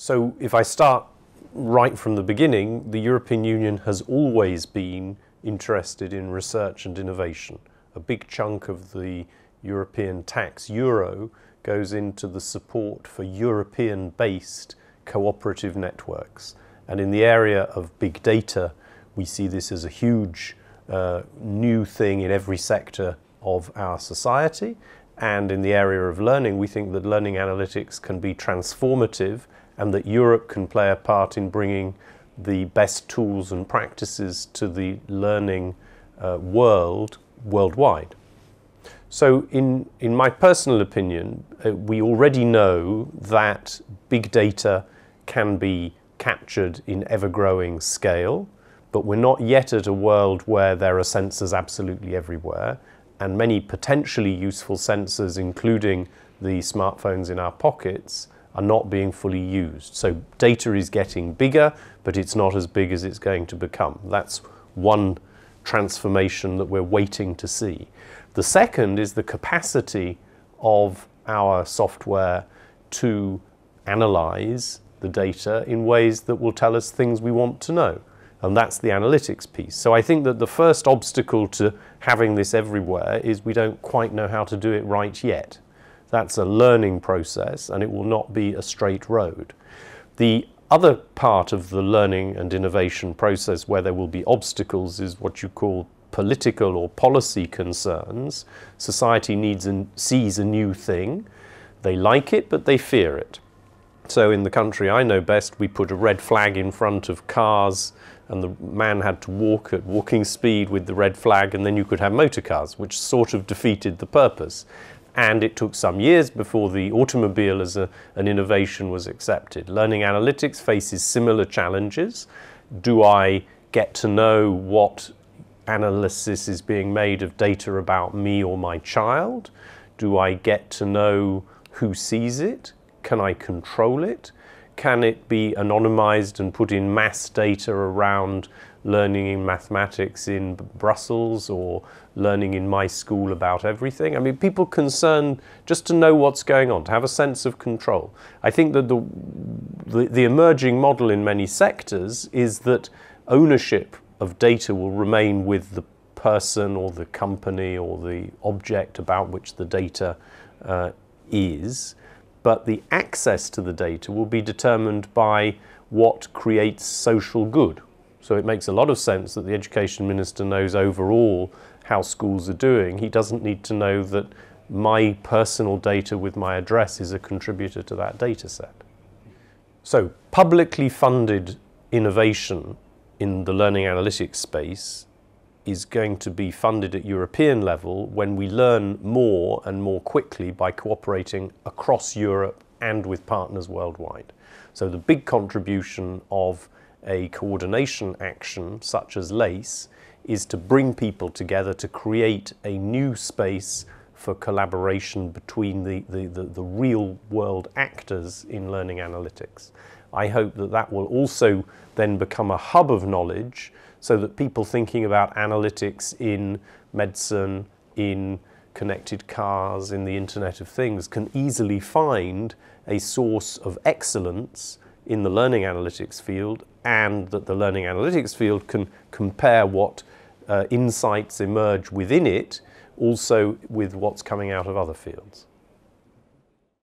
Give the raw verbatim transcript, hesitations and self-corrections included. So if I start right from the beginning, the European Union has always been interested in research and innovation. A big chunk of the European tax euro goes into the support for European-based cooperative networks. And in the area of big data, we see this as a huge uh, new thing in every sector of our society. And in the area of learning, we think that learning analytics can be transformative and that Europe can play a part in bringing the best tools and practices to the learning uh, world worldwide. So in, in my personal opinion, uh, we already know that big data can be captured in ever-growing scale, but we're not yet at a world where there are sensors absolutely everywhere, and many potentially useful sensors, including the smartphones in our pockets, are not being fully used. So data is getting bigger, but it's not as big as it's going to become. That's one transformation that we're waiting to see. The second is the capacity of our software to analyze the data in ways that will tell us things we want to know. And that's the analytics piece. So I think that the first obstacle to having this everywhere is we don't quite know how to do it right yet. That's a learning process, and it will not be a straight road. The other part of the learning and innovation process where there will be obstacles is what you call political or policy concerns. Society needs and sees a new thing. They like it, but they fear it. So in the country I know best, we put a red flag in front of cars, and the man had to walk at walking speed with the red flag, and then you could have motor cars, which sort of defeated the purpose. And it took some years before the automobile as a, an innovation was accepted. Learning analytics faces similar challenges. Do I get to know what analysis is being made of data about me or my child? Do I get to know who sees it? Can I control it? Can it be anonymized and put in mass data around learning in mathematics in Brussels or learning in my school about everything? I mean, people concerned just to know what's going on, to have a sense of control. I think that the, the, the emerging model in many sectors is that ownership of data will remain with the person or the company or the object about which the data uh, is, but the access to the data will be determined by what creates social good. So it makes a lot of sense that the education minister knows overall how schools are doing. He doesn't need to know that my personal data with my address is a contributor to that data set. So publicly funded innovation in the learning analytics space is going to be funded at European level when we learn more and more quickly by cooperating across Europe and with partners worldwide. So the big contribution of a coordination action such as LACE is to bring people together to create a new space for collaboration between the, the, the, the real world actors in learning analytics. I hope that that will also then become a hub of knowledge so that people thinking about analytics in medicine, in connected cars, in the Internet of Things can easily find a source of excellence in the learning analytics field, and that the learning analytics field can compare what uh, insights emerge within it also with what's coming out of other fields.